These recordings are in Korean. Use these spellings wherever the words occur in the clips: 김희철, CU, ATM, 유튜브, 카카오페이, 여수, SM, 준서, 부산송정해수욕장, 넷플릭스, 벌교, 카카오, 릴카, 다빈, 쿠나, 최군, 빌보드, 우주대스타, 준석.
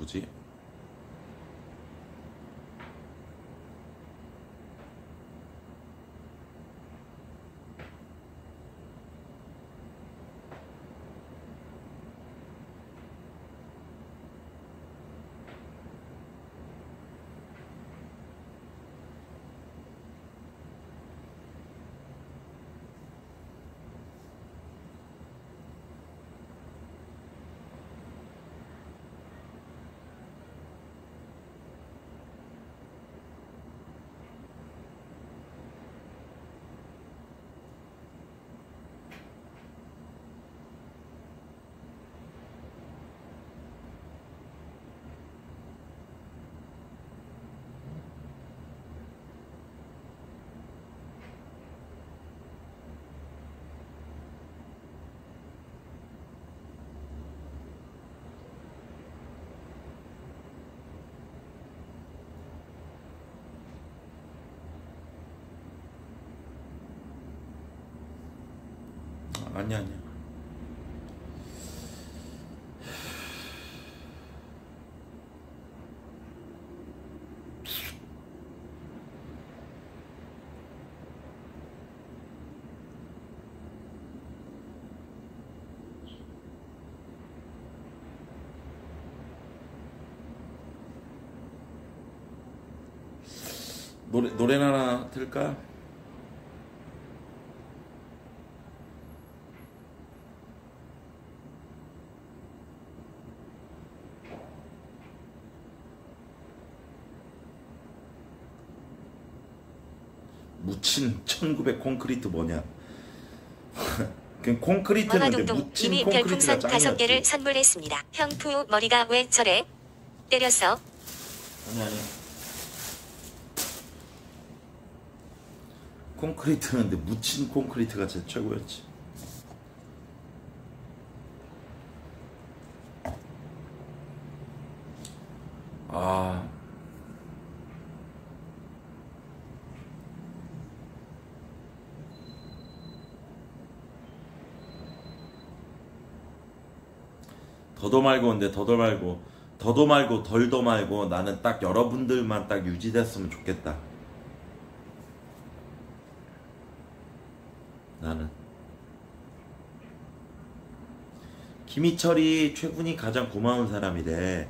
누구지? 아니야. 노래나 하나 틀까? 묻힌 1900 콘크리트 뭐냐? 그냥 콘크리트인데 묻힌 콘크리트가 짱이었지. 5개를 선물했습니다. 형부 머리가 왜 저래? 때려서. 아니. 콘크리트인데 묻힌 콘크리트가 제 최고였지. 더도 말고 덜도 말고 나는 딱 여러분들만 딱 유지됐으면 좋겠다. 나는 김희철이 최군이 가장 고마운 사람이래.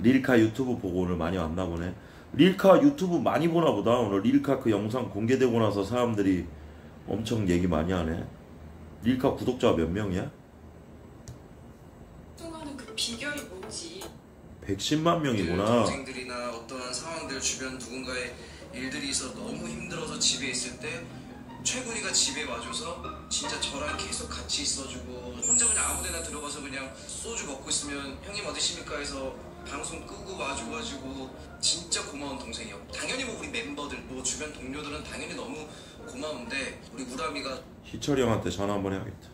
릴카 유튜브 보고 오늘 많이 왔나 보네. 릴카 유튜브 많이 보나 보다. 오늘 릴카 그 영상 공개되고 나서 사람들이 엄청 얘기 많이 하네. 릴카 구독자가 몇 명이야? 비결이 뭐지? 110만 명이구나. 동생들이나 어떠한 상황들 주변 누군가의 일들이 있어 너무 힘들어서 집에 있을 때 최군이가 집에 와줘서 진짜 저랑 계속 같이 있어주고 혼자 그냥 아무데나 들어가서 그냥 소주 먹고 있으면 형님 어디십니까 해서 방송 끄고 와줘가지고 진짜 고마운 동생이요. 당연히 뭐 우리 멤버들 뭐 주변 동료들은 당연히 너무 고마운데 우리 우람이가 희철이 형한테 전화 한번 해야겠다.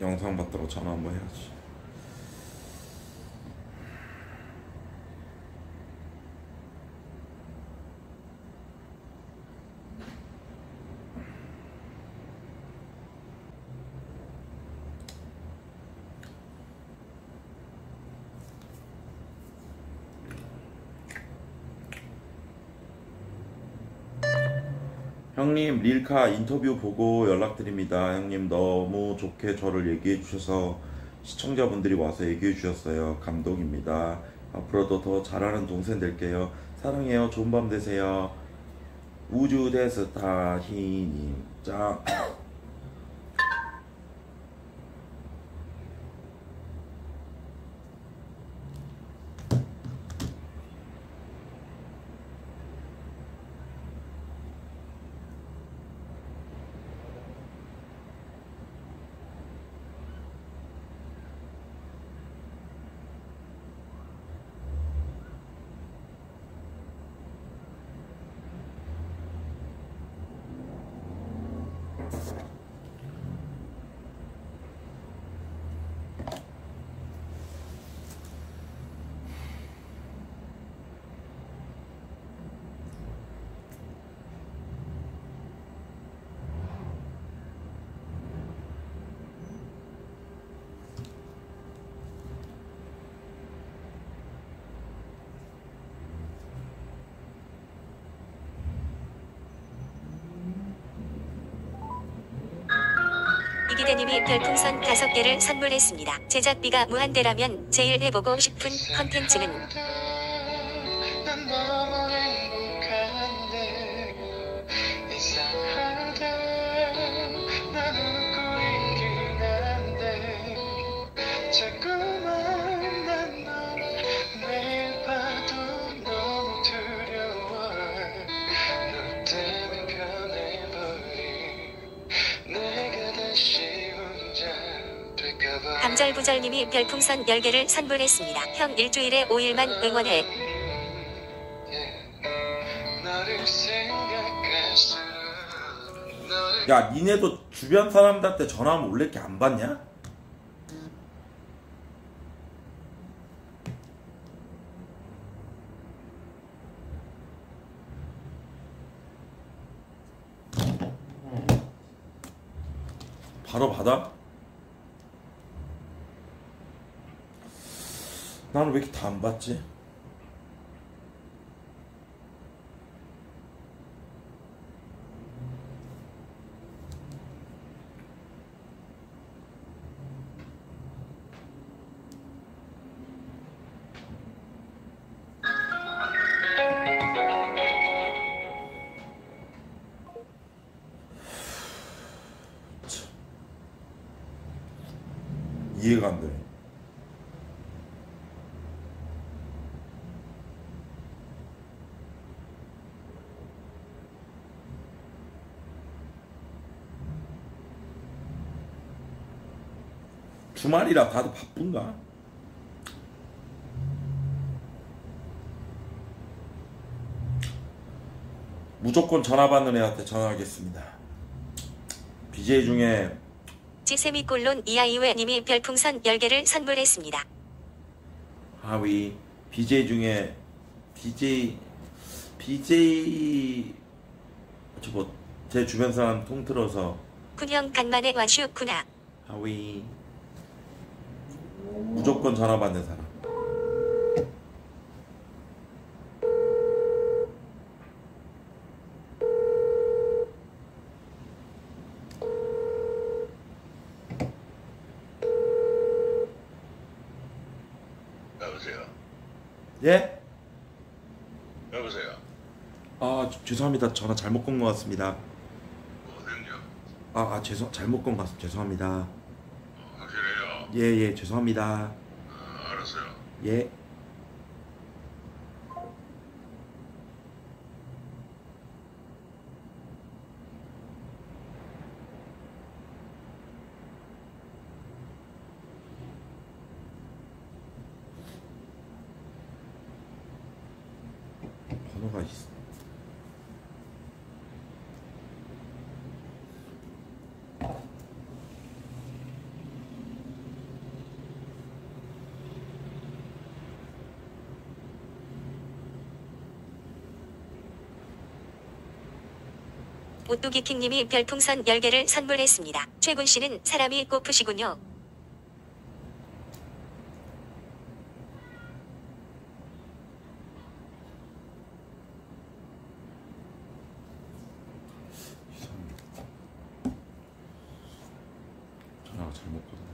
영상 봤다고 전화 한번 해야지. 형님 릴카 인터뷰 보고 연락드립니다. 형님 너무 좋게 저를 얘기해 주셔서 시청자분들이 와서 얘기해 주셨어요. 감동입니다. 앞으로도 더 잘하는 동생 될게요. 사랑해요. 좋은 밤 되세요. 우주대스타 희님 짱. 작가님이 별풍선 5개를 선물했습니다. 제작비가 무한대라면 제일 해보고 싶은 컨텐츠는 감절부절님이 별풍선 10개를 선물했습니다. 형 일주일에 5일만 응원해. 야, 니네도 주변 사람들한테 전화하면 원래 이렇게 안 받냐? 바로 받아? 나는 왜 이렇게 다 안 봤지? 이해가 안 돼. 주말이라 다들 바쁜가? 무조건 전화 받는 애한테 전화하겠습니다. BJ 중에 지세미꼴론 이아이웨님이 별풍선 10개를 선물했습니다. 하위 BJ 중에 BJ 저거 제 주변 사람 통틀어서 군형 간만에 와슈 쿠나 하위 무조건 전화 받는 사람. 여보세요. 예? 여보세요. 아, 죄송합니다. 전화 잘못 건 것 같습니다. 어디요? 잘못 건 것 같습니다. 죄송합니다. 예, 죄송합니다. 아, 알았어요. 예. 번호가 있어. 오뚜기킹님이 별풍선 10개를 선물했습니다. 최군씨는 사람이 고프시군요. 전화가 잘못 거든요.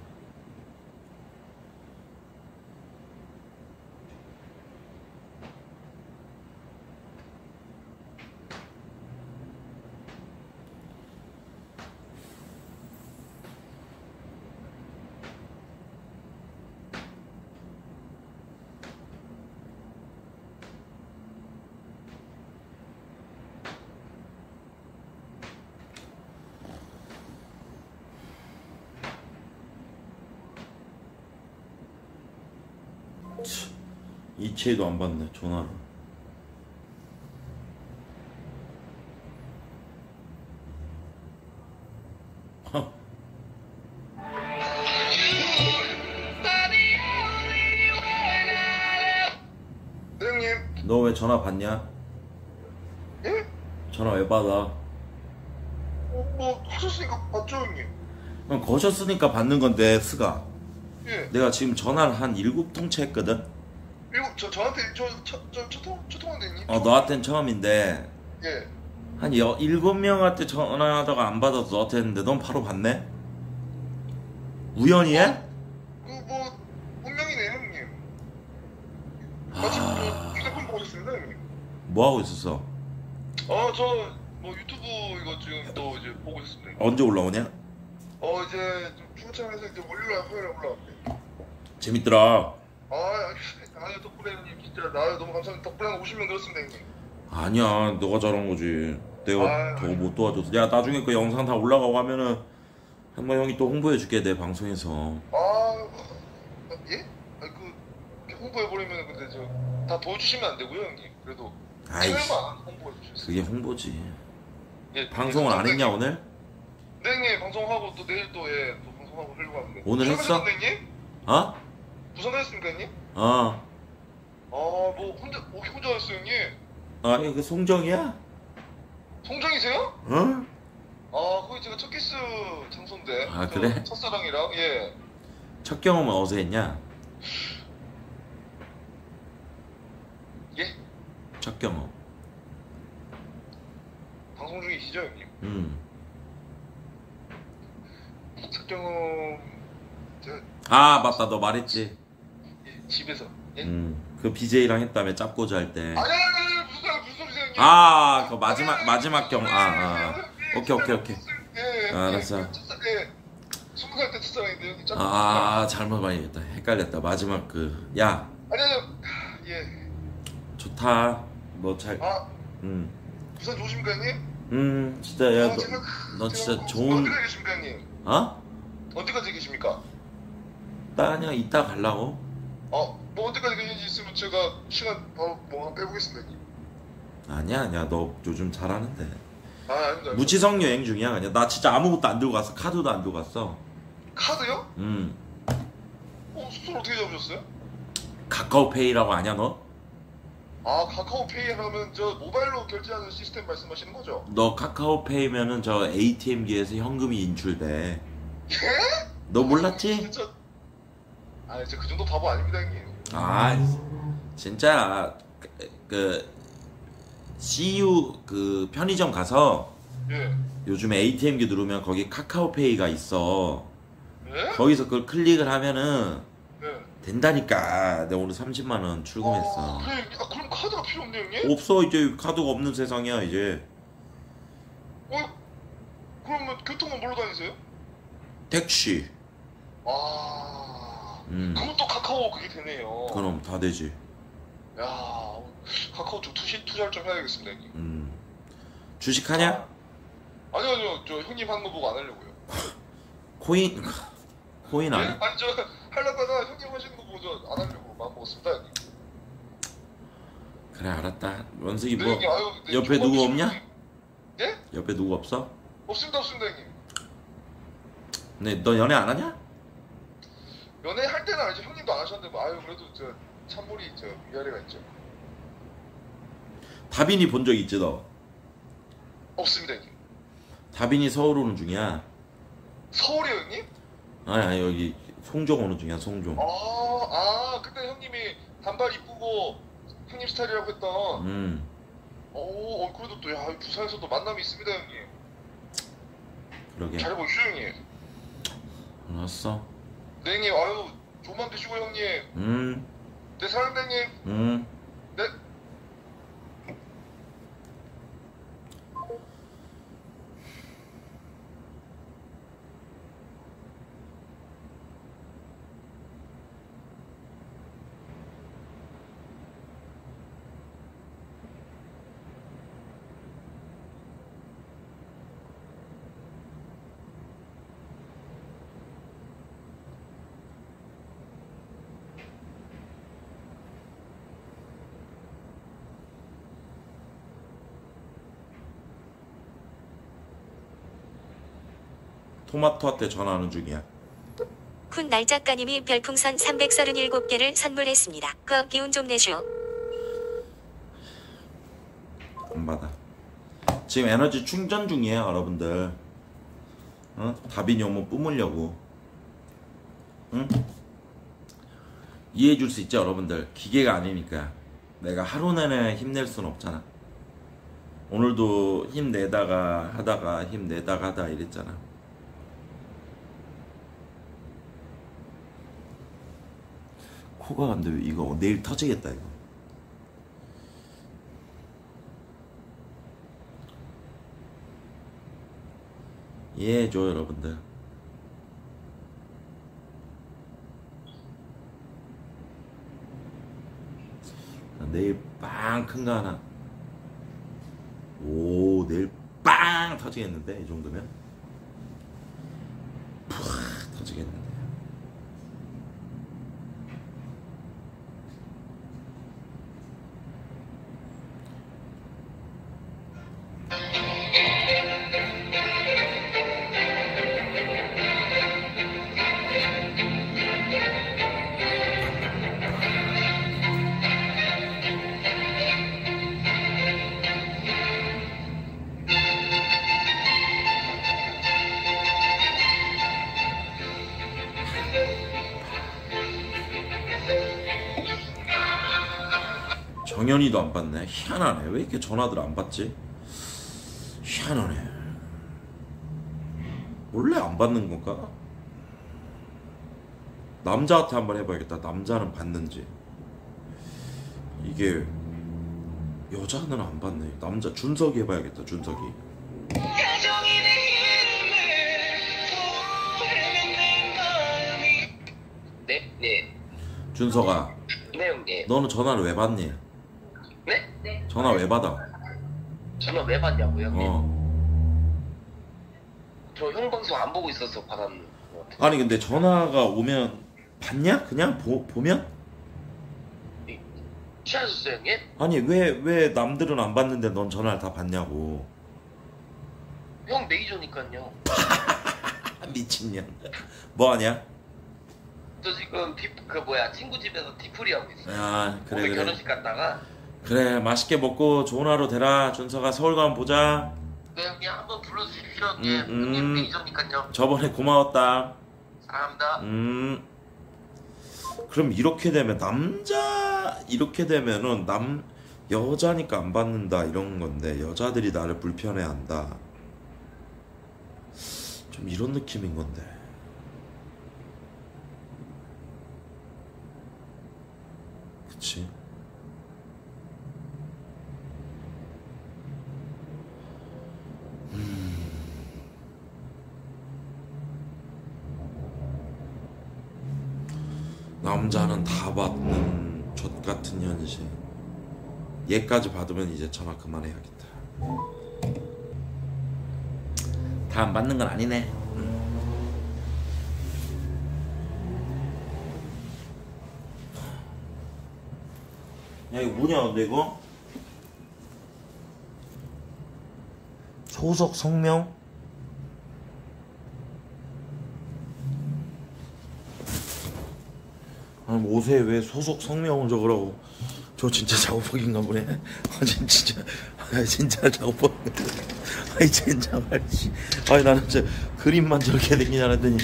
이체도 안 받네, 전화로. 너 왜 전화 받냐? 예? 전화 왜 받아? 뭐 거셨으니까 받죠, 형님. 그럼 거셨으니까 받는 건데, 스가. 예. 내가 지금 전화를 한 7통째 했거든? 저한테 첫 통화인데 형님? 너한텐 처음인데 예. 한 7명한테 전화하다가 안 받아서 너한테 했는데 넌 바로 받네? 우연히 해? 물론이네 형님. 아, 휴대폰 보고 있습니다 형님. 뭐 하고 있었어? 저 뭐 유튜브 이거 지금 또 이제 보고 있습니다. 언제 올라오냐? 이제 좀 충청해서 이제 월요일날 화요일에 올라왔대. 재밌더라. 아니 덕분에 형님 진짜 나 너무 감사합니다. 덕분에 한 50명 늘었습니다 형님. 아니야 너가 잘한 거지. 내가 더 못 도와줘서. 야 나중에 그 영상 다 올라가고 하면은 한번 형이 또 홍보해 줄게 내 방송에서. 예? 그 홍보해버리면 근데 저 다 도와주시면 안 되고요 형님. 그래도 아이씨 홍보해주세요. 그게 홍보지. 예, 방송을 안 했냐 오늘? 네 형님 방송하고 또 내일 또 또 방송하고 하려고 하는데. 오늘 했어? 형님? 어? 부산 가셨습니까 형님? 뭐 혼자 왔어요 형님? 아니 그 송정이야? 송정이세요? 응? 거기 제가 첫 키스 장소인데. 아 그래? 첫사랑이랑. 예. 첫 경험은 어디서 했냐? 예? 첫 경험 방송 중이시죠 형님? 첫 경험 아 맞다 너 말했지. 예, 집에서. 예? 그 BJ랑 했다며 짭고자 할 때. 아니 무슨 소리세요 형님? 그거 마지막 경험. 오케이. 알았어. 예. 20살 때 첫사랑인데 형님 짭고자. 잘못 많이 했다. 헷갈렸다. 마지막 그 야. 아니요. 예. 좋다. 너 잘. 부산 좋으십니까 형님? 진짜 야 너 진짜 좋은. 어디까지 계십니까 형님? 어디까지 계십니까? 나 그냥 이따 가려고. 뭐 언제까지 계신지 있으면 제가 시간 뭐 빼보겠습니다 형님. 아니야 너 요즘 잘하는데. 아닙니다. 무지성 여행 중이야 그냥. 나 진짜 아무것도 안 들고 갔어. 카드도 안 들고 갔어. 카드요? 숙소를 어떻게 잡으셨어요? 카카오페이라고 아냐 너? 카카오페이 하면 저 모바일로 결제하는 시스템 말씀하시는 거죠? 너 카카오페이면은 저 ATM기에서 현금이 인출돼. 예? 너 몰랐지? 진짜... 저 그 정도 바보 아닙니다 형님. 진짜 CU 그 편의점 가서 예. 요즘에 ATM기 누르면 거기 카카오페이가 있어. 예? 거기서 그걸 클릭을 하면은 예. 된다니까. 내가 오늘 30만원 출금했어. 그래. 그럼 카드가 필요 없네 형님? 없어. 이제 카드가 없는 세상이야 이제. 그러면 교통은 뭘로 다니세요? 택시. 그럼 또 카카오 그게 되네요. 그럼 다 되지. 야 카카오 좀 투자를 좀 해야겠습니다 형님. 주식하냐? 아니요 저 형님 하는 거 보고 안 하려고요. 코인 아니? 아니 저 하려다가 형님 하시는 거 보고 저 안 하려고 마음 먹었습니다 형님. 그래 알았다. 원숙이 뭐 형님, 옆에 누구 없냐? 네? 옆에 누구 없어? 없습니다 형님. 근데 너 연애 안 하냐? 연애할 때는 알지. 형님도 안 하셨는데 그래도 저 찬물이 저 위아래가 있죠. 다빈이 본 적 있지 너? 없습니다 형님. 다빈이 서울 오는 중이야. 서울이요 형님? 아니 여기 송정 오는 중이야 송정. 그때 형님이 단발 이쁘고 형님 스타일이라고 했던. 그래도 또 야 부산에서도 만남이 있습니다 형님. 그러게 잘해보시죠 형님. 알았어. 네 형님 조만 드시고 형님. 네 사랑해 형님. 네. 토마토한테 전화하는 중이야. 쿤날 작가님이 별풍선 337개를 선물했습니다. 그 기운 좀 내쇼. 안 받아. 지금 에너지 충전 중이에요 여러분들. 다빈이 오면 뿜으려고. 응? 이해해 줄 수 있죠 여러분들. 기계가 아니니까. 내가 하루 내내 힘낼 순 없잖아. 오늘도 힘내다가 하다가 이랬잖아. 호가간다. 이거 내일 터지겠다 이거. 이해해줘 여러분들. 내일 빵 큰 거 하나. 오 내일 빵 터지겠는데 이 정도면 푹 터지겠는데. 정연이도 안 받네. 희한하네. 왜 이렇게 전화들 안 받지? 희한하네. 원래 안 받는 건가? 남자한테 한번 해봐야겠다. 남자는 받는지. 이게 여자는 안 받네. 남자 준석이 해봐야겠다. 준석이. 네. 준석아. 네 형님. 너는 전화를 왜 받니? 네? 전화 왜 받아? 전화 왜 받냐고요? 형님? 저 형 방송 안 보고 있어서 받았는 것 같아요. 아니 근데 전화가 오면 받냐? 그냥 보면? 취하셨어요 형님? 아니 왜 남들은 안 받는데 넌 전화를 다 받냐고. 형 메이저니깐요. 미친년. 뭐하냐? 저 지금 친구 집에서 디프리 하고 있어요. 아 그래 오늘 결혼식 갔다가. 그래 맛있게 먹고 좋은 하루 되라. 준서가 서울 가면 보자. 네 형님 한번 불러주십시오. 형님 메이저니까요. 저번에 고마웠다. 사랑합니다. 그럼 이렇게 되면 여자니까 안 받는다 이런 건데 여자들이 나를 불편해한다 좀 이런 느낌인 건데. 그치? 남자는 다 받는 젖같은 현실. 얘까지 받으면 이제 전화 그만해야겠다. 다 안 받는 건 아니네. 야 이거 뭐냐 근데 이거? 소속 성명? 아니 옷에 왜 소속 성명을 적으라고. 저 진짜 작업복인가 보네. 진짜 작업복. 진짜 말이지. 아니 나는 진짜 그림만 저렇게 생기냐 했더니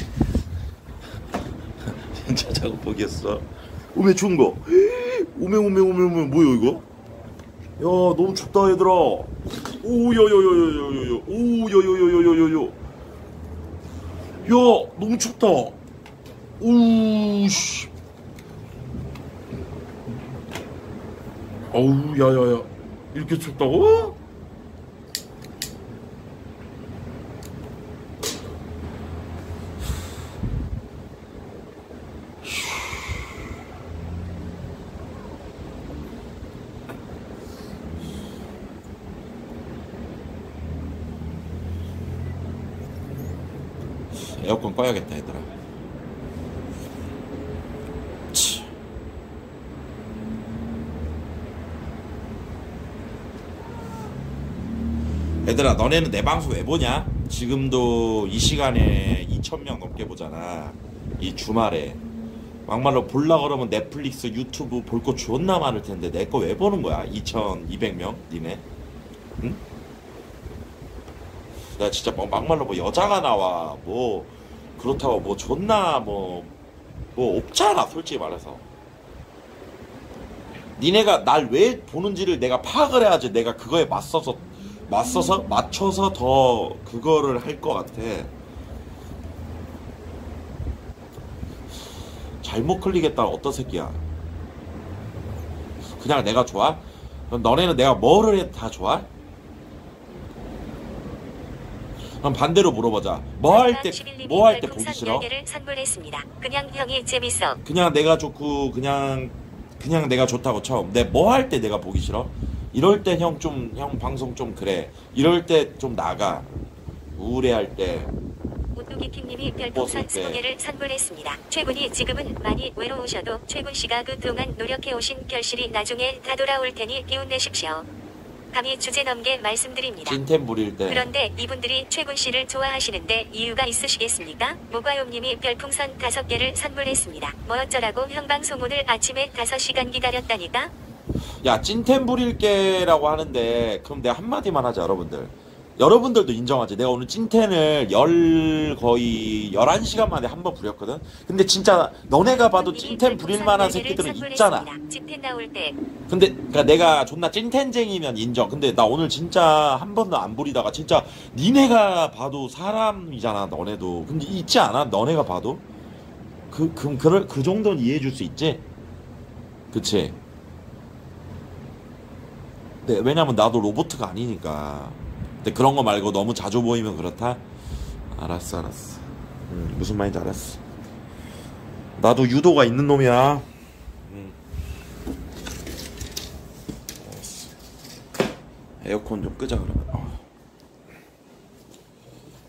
진짜 작업복이었어. 오메 추운 거. 오메 뭐야 이거? 야 너무 춥다 얘들아. 오요요요요요요요요요요요요요요. 야 너무 춥다. 오우씨. 어우 야야야 이렇게 춥다고? 에어컨 꺼야겠다 얘들아. 얘들아 너네는 내 방송 왜 보냐? 지금도 이 시간에 2,000명 넘게 보잖아. 이 주말에 막말로 볼라 그러면 넷플릭스 유튜브 볼 거 존나 많을 텐데 내 거 왜 보는 거야? 2,200명 니네? 응? 나 진짜 막말로 뭐 여자가 나와 뭐 그렇다고 뭐 존나 뭐 없잖아 솔직히 말해서. 니네가 날 왜 보는지를 내가 파악을 해야지 내가 그거에 맞춰서 더 그거를 할 것 같아. 잘못 클릭했다 어떤 새끼야. 그냥 내가 좋아? 그럼 너네는 내가 뭐를 해도 다 좋아? 그럼 반대로 물어보자. 뭐 할 때 보기 싫어? 선물했습니다. 그냥 형이 재밌어. 그냥 내가 좋고 그냥 내가 좋다고 쳐. 내 뭐 할 때 내가 보기 싫어? 이럴 때 형 좀, 형 방송 좀 그래. 이럴 때 좀 나가. 우울해할 때. 오뚜기핑님이 별풍선 20개를 선물했습니다. 최군이 지금은 많이 외로우셔도 최군 씨가 그동안 노력해오신 결실이 나중에 다 돌아올 테니 기운내십시오. 감히 주제 넘게 말씀드립니다. 진템 부릴 때. 그런데 이분들이 최군 씨를 좋아하시는데 이유가 있으시겠습니까? 모과용님이 별풍선 5개를 선물했습니다. 뭐 어쩌라고 형 방송 오늘 아침에 5시간 기다렸다니까? 야, 찐템 부릴게라고 하는데 그럼 내가 한마디만 하자. 여러분들도 인정하지. 내가 오늘 찐텐을 거의 11시간 만에 한 번 부렸거든. 근데 진짜 너네가 봐도 찐텐 부릴만한 새끼들은 있잖아. 근데 그러니까 내가 존나 찐텐쟁이면 인정. 근데 나 오늘 진짜 한 번도 안 부리다가 진짜 니네가 봐도 사람이잖아. 너네도 근데 있지 않아? 너네가 봐도 그 정도는 이해해줄 수 있지? 그치? 네, 왜냐면 나도 로봇가 아니니까. 근데 그런 거 말고 너무 자주 보이면 그렇다? 알았어. 무슨 말인지 알았어. 나도 유도가 있는 놈이야. 알았어. 에어컨 좀 끄자 그러면.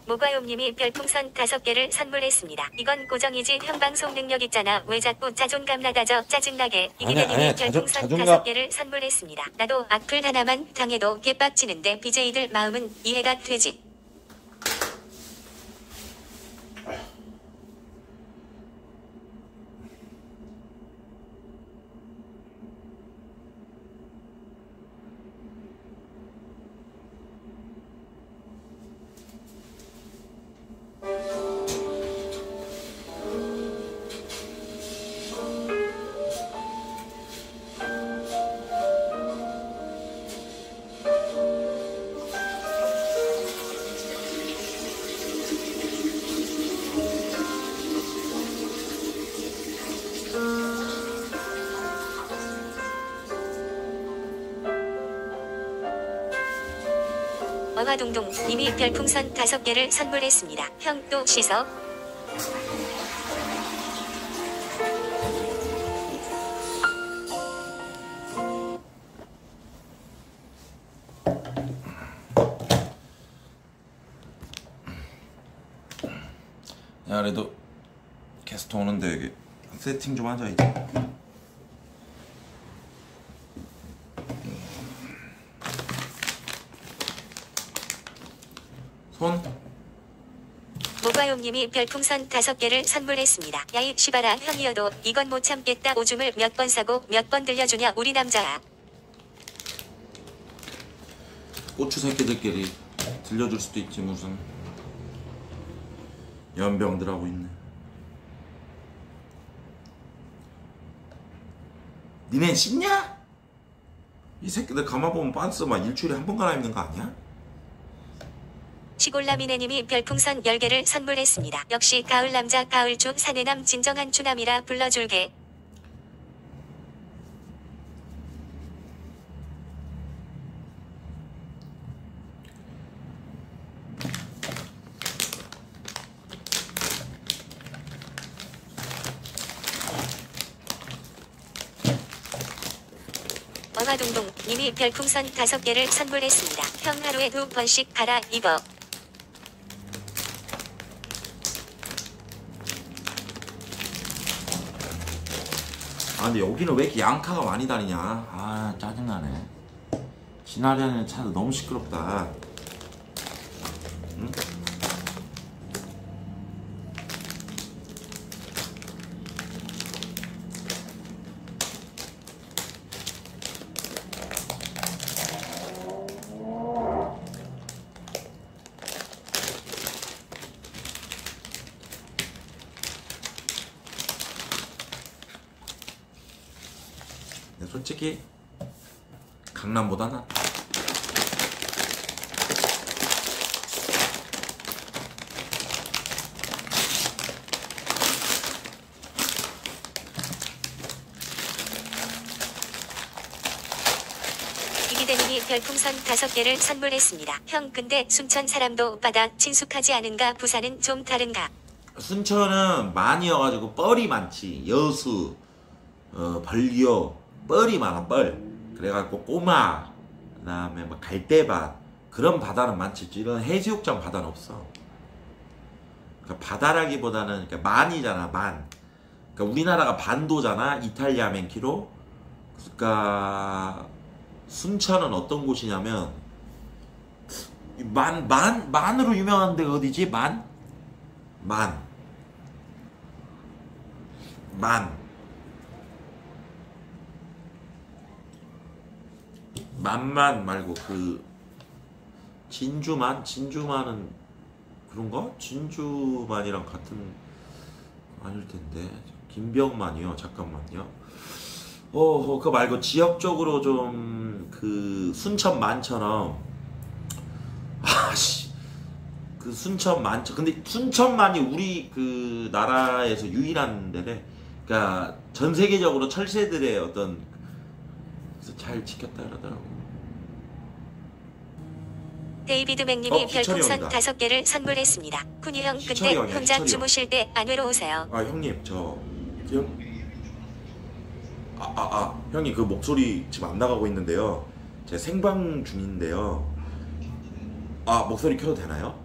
모과용님이 별풍선 5개를 선물했습니다. 이건 고정이지 형 방송 능력 있잖아. 왜 자꾸 자존감 나다져 짜증나게. 이기대님이 별풍선 5개를 선물했습니다. 나도 악플 하나만 당해도 개빡치는데 BJ들 마음은 이해가 되지. 동동 님이 별풍선 5개를 선물했습니다. 형 또 씻어. 야, 그래도 게스트 오는데 여기 세팅 좀 하자 이제. 님이 별풍선 5개를 선물했습니다. 야이 씨바라 형이어도 이건 못 참겠다. 오줌을 몇 번 싸고 몇 번 들려주냐 우리 남자야. 고추 새끼들끼리 들려줄 수도 있지 무슨 연병들 하고 있네. 니네 씻냐? 이 새끼들 감아보면 빤스 막 일주일에 한 번 갈아입는 거 아니야? 시골라미네님이 별풍선 10개를 선물했습니다. 역시 가을남자 가을춘 사내남 진정한 추남이라 불러줄게. 얼마동동님이 별풍선 5개를 선물했습니다. 형 하루에 2번씩 갈아입어. 아 근데 여기는 왜 이렇게 양카가 많이 다니냐. 아 짜증나네. 지나려는 차도 너무 시끄럽다. 응? 솔직히 강남보다 나. 별풍선 5개를 선물했습니다. 형 근데 순천 사람도 오빠다 친숙하지 않은가? 부산은 좀 다른가? 순천은 많이여가지고 뻘이 많지. 여수, 벌교, 뻘이 많아 뻘. 그래갖고 꼬마, 그 다음에 뭐 갈대밭 그런 바다는 많지. 이런 해수욕장 바다는 없어. 그러니까 바다라기보다는 그러니까 만이잖아 만. 그러니까 우리나라가 반도잖아. 이탈리아 맨키로. 그러니까 순천은 어떤 곳이냐면 만으로 유명한 데가 어디지? 만만 말고 그 진주만은 그런가? 진주만이랑 같은 아닐 텐데. 김병만이요. 잠깐만요. 그거 말고 지역적으로 좀 그 순천만처럼 그 순천만천. 근데 순천만이 우리 그 나라에서 유일한 데래. 그러니까 전 세계적으로 철새들의 어떤 그래서 잘 지켰다 그러더라고. 데이비드 맥님이 별풍선 5개를 선물했습니다. 군이 형 근데 혼자 주무실 때 안 외로우세요? 아 형님 저 형님 그 목소리 지금 안 나가고 있는데요. 제가 생방 중인데요. 아 목소리 켜도 되나요?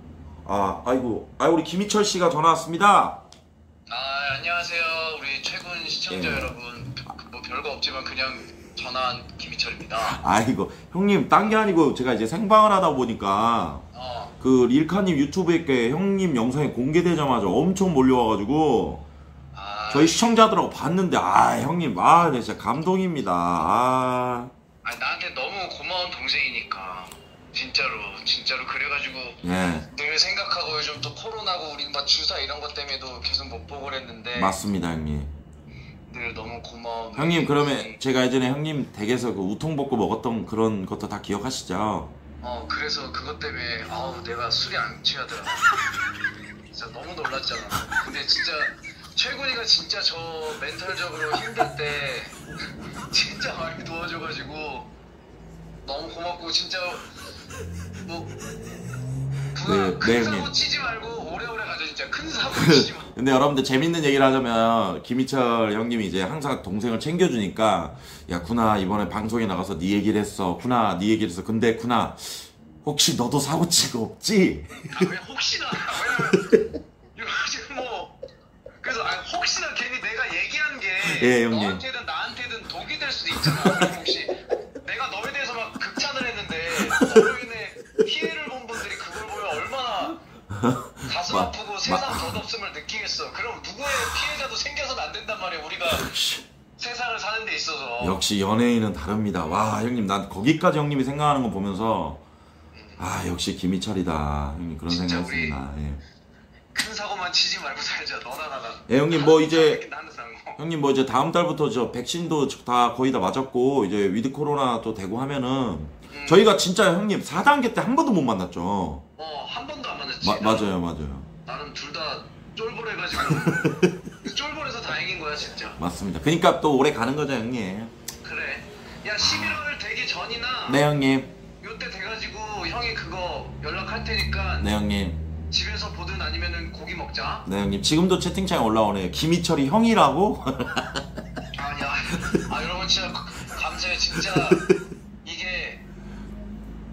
아이고 우리 김희철 씨가 전화 왔습니다. 아 안녕하세요 우리 최군 시청자 여러분. 뭐 별거 없지만 그냥 전화한 김희철입니다. 아이고 형님 딴 게 아니고 제가 이제 생방을 하다 보니까 그 릴카님 유튜브에 형님 영상이 공개되자마자 엄청 몰려와가지고. 저희 시청자들하고 봤는데 형님 네, 진짜 감동입니다. 나한테 너무 고마운 동생이니까 진짜로 그래가지고 늘 생각하고 요즘 또 코로나고 우리 막 주사 이런 것 때문에도 계속 못 보고 그랬는데. 맞습니다 형님. 늘 너무 고마운 형님. 그러면 제가 예전에 형님 댁에서 그 우통볶음 먹었던 그런 것도 다 기억하시죠? 그래서 그것 때문에 내가 술이 안 취하더라. 진짜 너무 놀랐잖아. 근데 진짜 최군이가 진짜 저 멘탈적으로 힘들 때 진짜 많이 도와줘가지고 너무 고맙고 진짜 뭐 큰 사고 치지 말고 오래오래 가자. 진짜 큰 사고 치지 마. 근데 여러분들 재밌는 얘기를 하자면 김희철 형님이 이제 항상 동생을 챙겨주니까 야 쿠나 이번에 방송에 나가서 네 얘기를 했어. 쿠나 네 얘기를 했어. 근데 쿠나 혹시 너도 사고 치고 없지? 왜 혹시나 그래서 혹시나 괜히 내가 얘기한 게 너한테든 나한테든 독이 될 수도 있잖아. 혹시 내가 너에 대해서 막 극찬을 했는데 너로 인해 피해를 본 분들이 그걸 보면 얼마나 가슴 아프고 세상 덧없음을 느끼겠어. 그럼 누구의 피해자도 생겨서는 안 된단 말이야. 우리가 세상을 사는 데 있어서. 역시 연예인은 다릅니다. 와 형님 난 거기까지 형님이 생각하는 거 보면서 역시 김희철이다 형님 그런 생각했습니다. 큰 사고만 치지 말고 살자. 너나 나나. 형님 뭐 이제 다음 달부터 저 백신도 다 거의 다 맞았고 이제 위드 코로나 또 되고 하면은 저희가 진짜 형님 4단계 때 한 번도 못 만났죠. 한 번도 안 만났지. 맞아요. 나는 둘 다 쫄보래가지고 쫄보래서 다행인 거야 진짜. 맞습니다. 그러니까 또 오래 가는 거죠 형님. 그래. 야 11월 되기 전이나. 네 형님. 요때 돼가지고 형이 그거 연락할 테니까. 네 형님. 집에서 보든 아니면은 고기 먹자. 네 형님. 지금도 채팅창에 올라오네요. 김희철이 형이라고? 아니야. 여러분 진짜 감사해요. 진짜 이게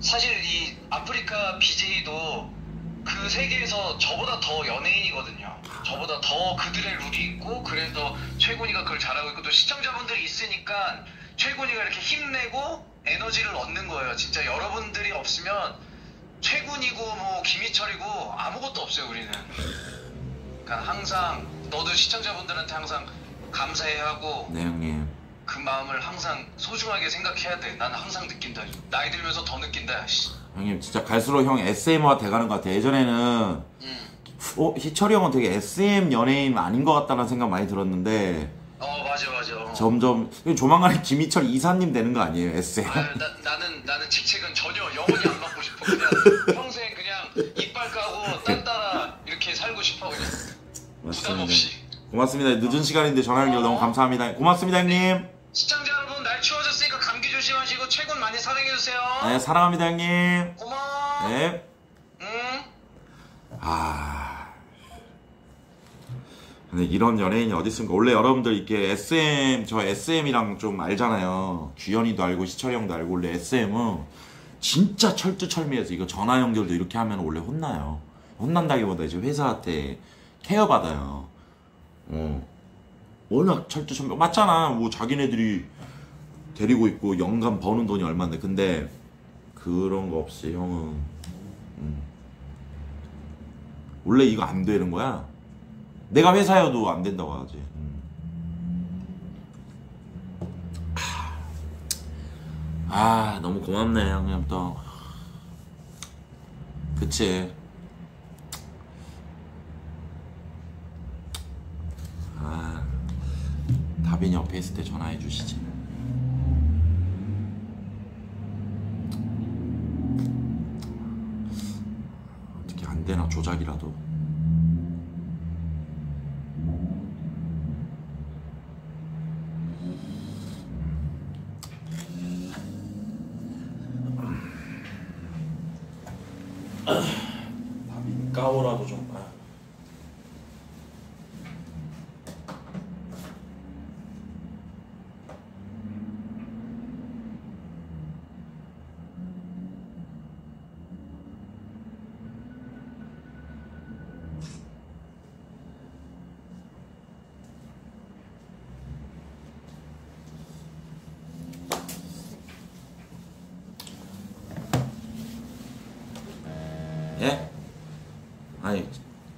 사실 이 아프리카 BJ도 그 세계에서 저보다 더 연예인이거든요. 저보다 더 그들의 룰이 있고 그래서 최군이가 그걸 잘하고 있고 또 시청자분들이 있으니까 최군이가 이렇게 힘내고 에너지를 얻는 거예요. 진짜 여러분들이 없으면 최군이고 뭐 김희철이고 아무것도 없어요 우리는. 그러니까 항상 너도 시청자분들한테 항상 감사해하고. 네 형님. 그 마음을 항상 소중하게 생각해야 돼. 난 항상 느낀다. 나이 들면서 더 느낀다. 형님 진짜 갈수록 형 SM화 돼가는 것 같아. 예전에는 희철이 형은 되게 SM 연예인 아닌 것 같다는 생각 많이 들었는데 맞아. 점점 조만간에 김희철 이사님 되는 거 아니에요 SM? 나는 직책은 전혀 영원히 안 맡고 싶어. 그냥 평생 그냥 이빨 까고 딴 따라 이렇게 살고 싶어 그냥. 맞습니다. 부담 없이. 고맙습니다. 늦은 시간인데 전화 연결 너무 감사합니다. 고맙습니다 형님. 시청자 여러분 날 추워졌으니까 감기 조심하시고 최군 많이 사랑해주세요. 네, 사랑합니다 형님. 고마워. 네. 아, 근데 이런 연예인이 어디 있습니까? 원래 여러분들 이렇게 SM, 저 SM이랑 좀 알잖아요. 규현이도 알고 시철이 형도 알고. 원래 SM은 진짜 철두철미해서 이거 전화 연결도 이렇게 하면 원래 혼나요. 혼난다기보다 이제 회사한테 케어 받아요. 워낙 철두철미 맞잖아. 뭐 자기네들이 데리고 있고 연간 버는 돈이 얼마인데. 근데 그런 거 없이 형은 원래 이거 안 되는 거야. 내가 회사여도 안 된다고 하지. 아, 너무 고맙네 형님. 또 그치. 아, 다빈이 옆에 있을 때 전화해 주시지. 어떻게 안 되나, 조작이라도. 까오라도 좀.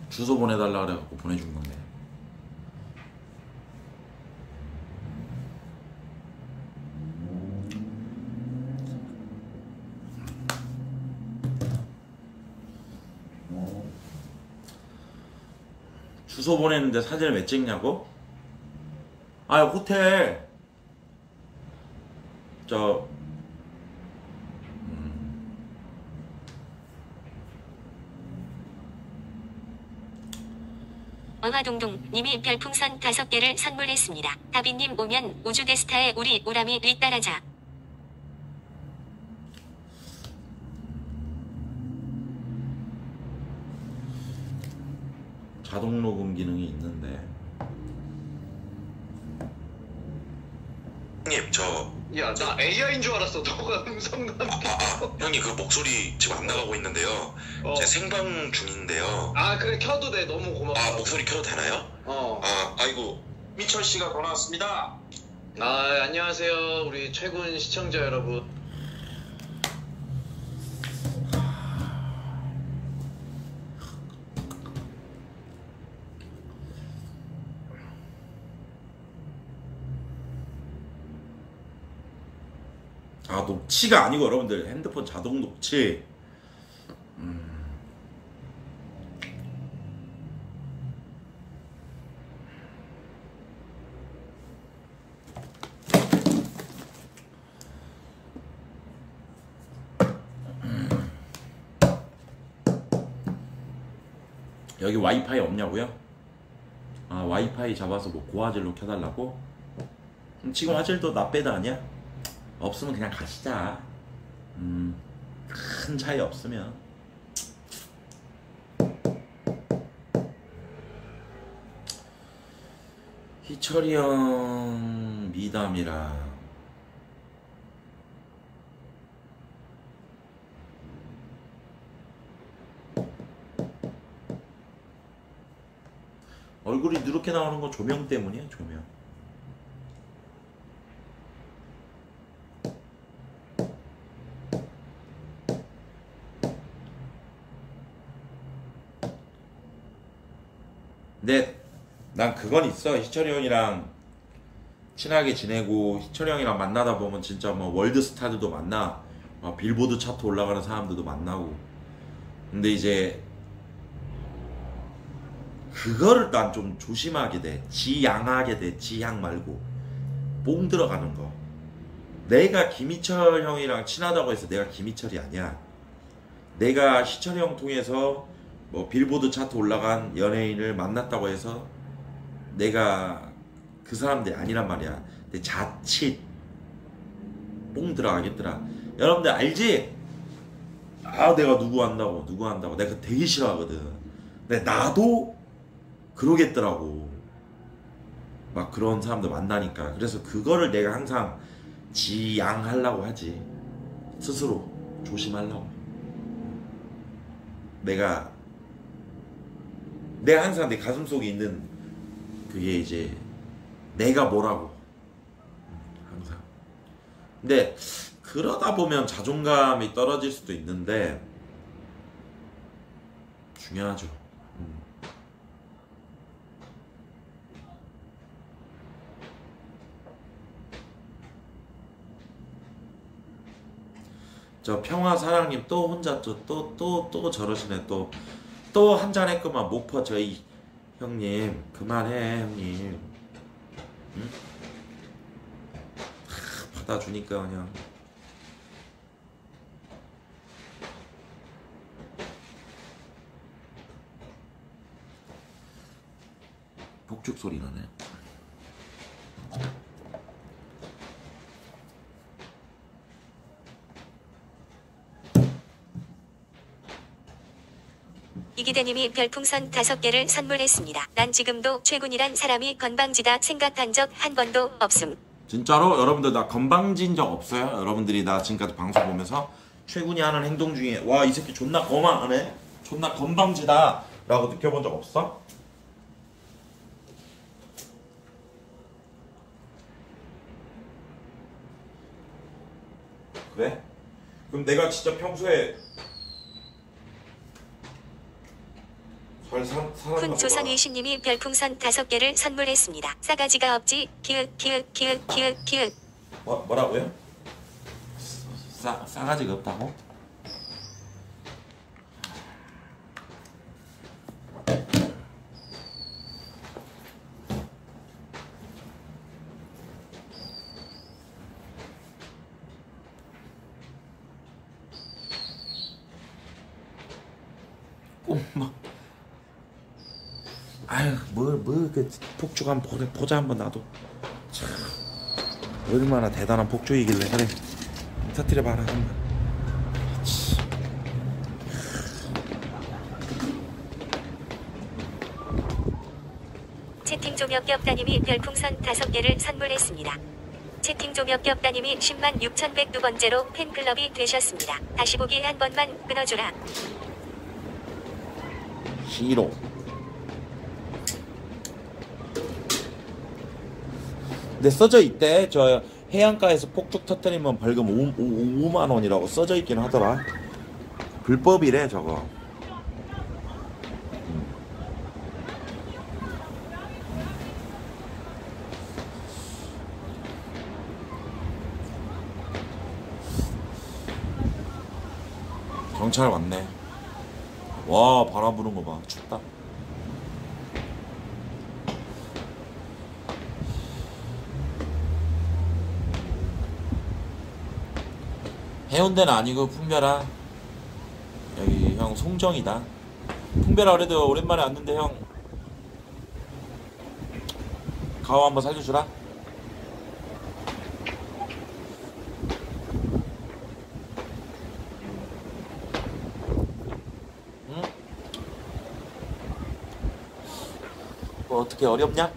주소 보내달라 그래갖고 보내준 건데. 주소 보냈는데 사진을 왜 찍냐고? 아, 호텔. 저. 엄마동동님이 별풍선 5개를 선물했습니다. 다빈님 오면 우주대스타에 우리 우람이 뒤따라자. 자동 녹음 기능이 있는데. 형님 저. 야, 나 AI인 줄 알았어. 너가 음성 나왔어. 형님 그 목소리 지금 안 나가고 있는데요. 제가 생방 중인데요. 아, 그래 켜도 돼. 너무 고마워. 아, 목소리 켜도 되나요? 아, 아이고. 희철 씨가 전화 왔습니다. 아, 안녕하세요. 우리 최군 시청자 여러분. 아, 녹취가 아니고 여러분들 핸드폰 자동 녹취. 여기 와이파이 없냐고요? 아, 와이파이 잡아서 뭐 고화질로 켜달라고? 지금 화질도 나빼다 아니야? 없으면 그냥 가시자. 큰 차이 없으면. 희철이 형 미담이라. 얼굴이 누렇게 나오는 건 조명 때문이야, 조명. 근데 난 그건 있어. 희철이 형이랑 친하게 지내고 희철이 형이랑 만나다 보면 진짜 뭐 월드스타들도 만나, 막 빌보드 차트 올라가는 사람들도 만나고. 근데 이제 그거를 난 좀 조심하게 돼. 지양하게 돼. 지양 말고 뽕 들어가는 거. 내가 김희철 형이랑 친하다고 해서 내가 김희철이 아니야. 내가 희철이 형 통해서 뭐 빌보드 차트 올라간 연예인을 만났다고 해서 내가 그 사람들이 아니란 말이야. 근데 자칫 뽕 들어가겠더라. 여러분들 알지? 아 내가 누구 한다고 내가 되게 싫어하거든. 근데 나도 그러겠더라고. 막 그런 사람들 만나니까. 그래서 그거를 내가 항상 지양하려고 하지. 스스로 조심하려고. 내가 항상 내 가슴속에 있는 그게 이제 내가 뭐라고 항상. 근데 그러다 보면 자존감이 떨어질 수도 있는데 중요하죠. 저 평화사랑님 또 혼자 또 저러시네. 또 한잔 했구만. 목포 저희 형님 그만해 형님. 응? 받아주니까 그냥. 폭죽 소리 나네. 이기대님이 별풍선 5개를 선물했습니다. 난 지금도 최군이란 사람이 건방지다 생각한 적 한 번도 없음. 진짜로 여러분들 나 건방진 적 없어요? 여러분들이 나 지금까지 방송 보면서 최군이 하는 행동 중에 와 이 새끼 존나 거만하네? 존나 건방지다 라고 느껴본 적 없어? 그래? 그럼 내가 진짜 평소에 쿤 조선의 신님이 별풍선 5개를 선물했습니다. 싸가지가 없지. 키읔. 뭐라고요? 싸가지가 없다고? 꼬마. 아유 그 폭죽 한번 보자 한번 나도. 참 얼마나 대단한 폭죽이길래 그래 터뜨려봐라 한번. 채팅 조명겹다님이 별풍선 5개를 선물했습니다. 채팅 조명겹다님이 106,102번째로 팬클럽이 되셨습니다. 다시 보기 한 번만 끊어주라. 싫어. 근데 써져있대. 저 해안가에서 폭죽 터뜨리면 벌금 5만원이라고 써져있긴 하더라. 불법이래 저거. 경찰 왔네. 와 바람 부는 거 봐. 춥다. 해운대는 아니고 풍별아. 여기 형 송정이다. 풍별아 그래도 오랜만에 왔는데 형 가오 한번 살려주라. 응? 뭐 어떻게 어렵냐?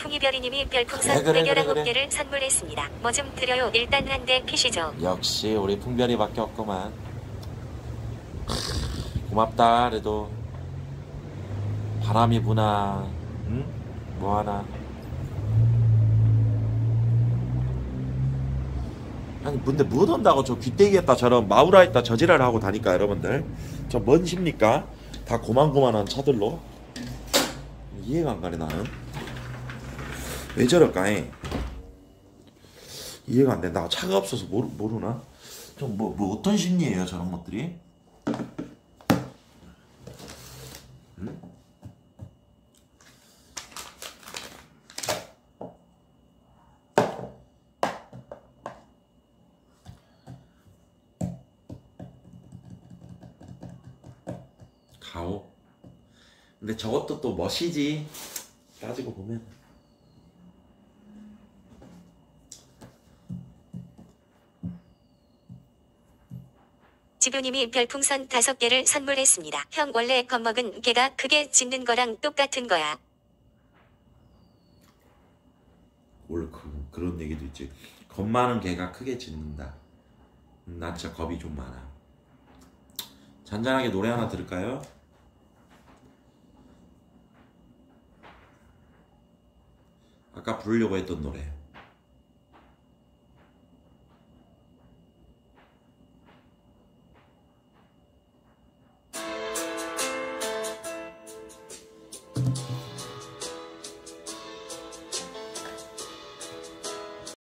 쿵이별이님이 별풍선 119개를 선물했습니다. 뭐 좀 드려요. 일단 한 대 피시죠. 역시 우리 풍별이밖에 없구만. 고맙다. 그래도 바람이 부나. 응? 뭐하나. 아니 근데 무엇 한다고 저 귀때기했다처럼 마우라했다 저지랄 하고 다니까 여러분들. 저 뭔 십니까? 다 고만고만한 차들로. 이해가 안 가네 나는. 왜 저럴까? 에? 이해가 안 돼. 나 차가 없어서 모르나? 좀 뭐 어떤 심리예요 저런 것들이? 응? 가오. 근데 저것도 또 멋이지. 따지고 보면. 지부님이 별풍선 5개를 선물했습니다. 형 원래 겁먹은 개가 크게 짖는 거랑 똑같은 거야. 원래 그런 얘기도 있지. 겁 많은 개가 크게 짖는다. 나 진짜 겁이 좀 많아. 잔잔하게 노래 하나 들을까요? 아까 부르려고 했던 노래.